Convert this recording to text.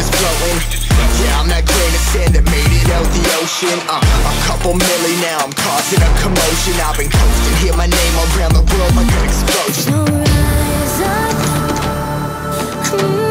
just floating. Yeah, I'm that grain of sand that made it out the ocean. A couple million now, I'm causing a commotion. I've been coasting, hear my name all around the world like an explosion. So rise up.